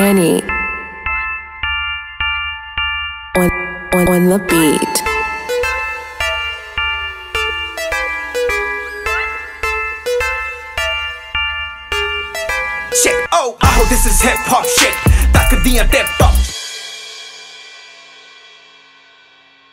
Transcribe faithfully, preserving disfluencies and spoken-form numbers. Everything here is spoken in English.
Danny on, on, on the beat. Shit, oh, I hope this is hip hop shit. That could be a hip hop.